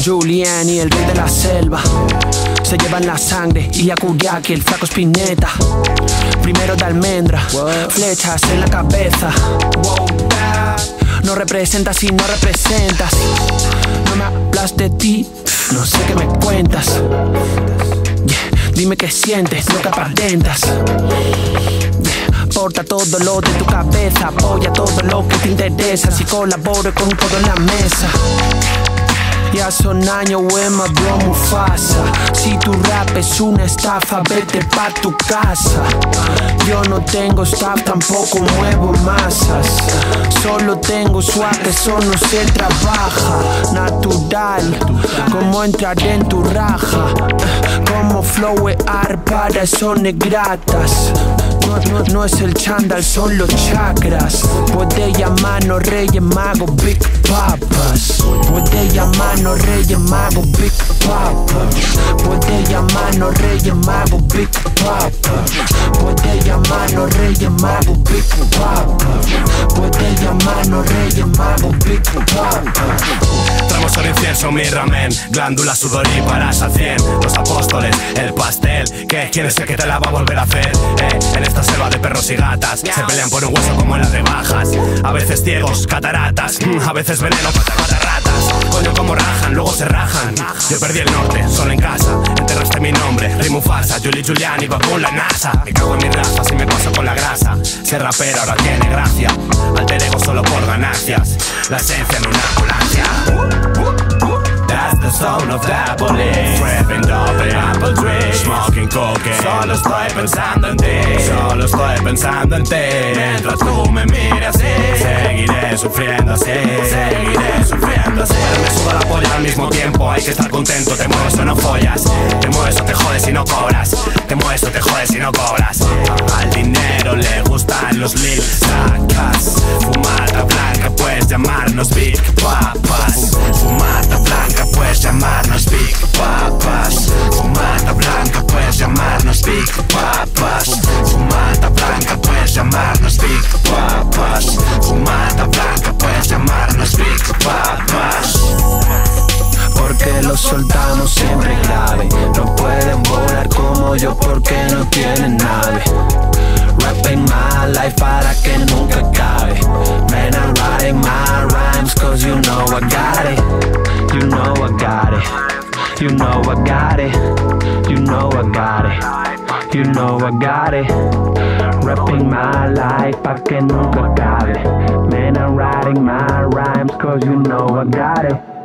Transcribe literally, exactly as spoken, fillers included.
Giuliani, el rey de la selva. Se llevan la sangre y la curiaki, el flaco Spinetta. Primero de almendra, what? Flechas en la cabeza. No representas si no representas. No me hablas de ti, no sé qué me cuentas. Yeah. Dime qué sientes, no que aparentas. Porta todo lo de tu cabeza, apoya todo lo que te interesa. Si colaboro con todo en la mesa. Ya son años, wey, my bro, Mufasa. Si tu rap es una estafa, vete pa' tu casa. Yo no tengo staff, tampoco muevo masas. Solo tengo swag, eso no se trabaja. Natural, como entrar en tu raja. Como flowear, para eso negratas. No, no, no es el chándal, son los chakras. Puedes llamarnos reyes magos, Big Poppas. Puedes llamarnos reyes magos, Big Poppa. Puedes llamarnos reyes magos, Big Poppa. Puedes llamarnos reyes magos, Big Poppa. Puedes llamarnos reyes magos, Big Poppa. Tramo sobre incienso, mi ramen, glándula, sudor y paras al cien. Los apóstoles, el pastel, ¿qué? ¿Quién es el que te la va a volver a hacer? Eh, en esta selva de perros y gatas se pelean por un hueso como en las rebajas. A veces ciegos, cataratas, a veces veneno para matar ratas. Coño como rajan, luego se rajan. Yo perdí el norte, solo en casa. Enterraste mi nombre, rey Mufasa, Juli Giuliani, va con la NASA. Me cago en mis razas y me paso con la grasa. Ser rapero ahora tiene gracia, alter ego solo por ganancias. La esencia en una ambulancia. That's the sound of the police. Trapping dope in apple trees, smoking cocaine. Solo estoy pensando en ti, solo estoy pensando en ti. Mientras tú me miras así, seguiré sufriendo así, seguiré sufriendo así. Pero me suda la polla al mismo tiempo, hay que estar contento. Te mueves o no follas, te mueves o te jodes y no cobras, te mueves o te jodes y no cobras. Al dinero le gustan los lips, sacas fumada blanca, puedes llamarnos Big Papas. Fumada blanca, puedes llamarnos Big Papas. Fumada blanca, puedes llamarnos Big Papas. Fumada blanca, puedes llamarnos Big Papas. Fumada blanca, puedes llamarnos Big Papas. Porque los soldados siempre grave, no pueden volar como yo porque no tienen nave. Rapping my life para que nunca acabe. Man, I'm writing my rhymes cause you know I got it. You know I got it. You know I got it. You know I got it. You know I got it. Rapping my life pa' que nunca acabe. Man, I'm writing my rhymes cause you know I got it.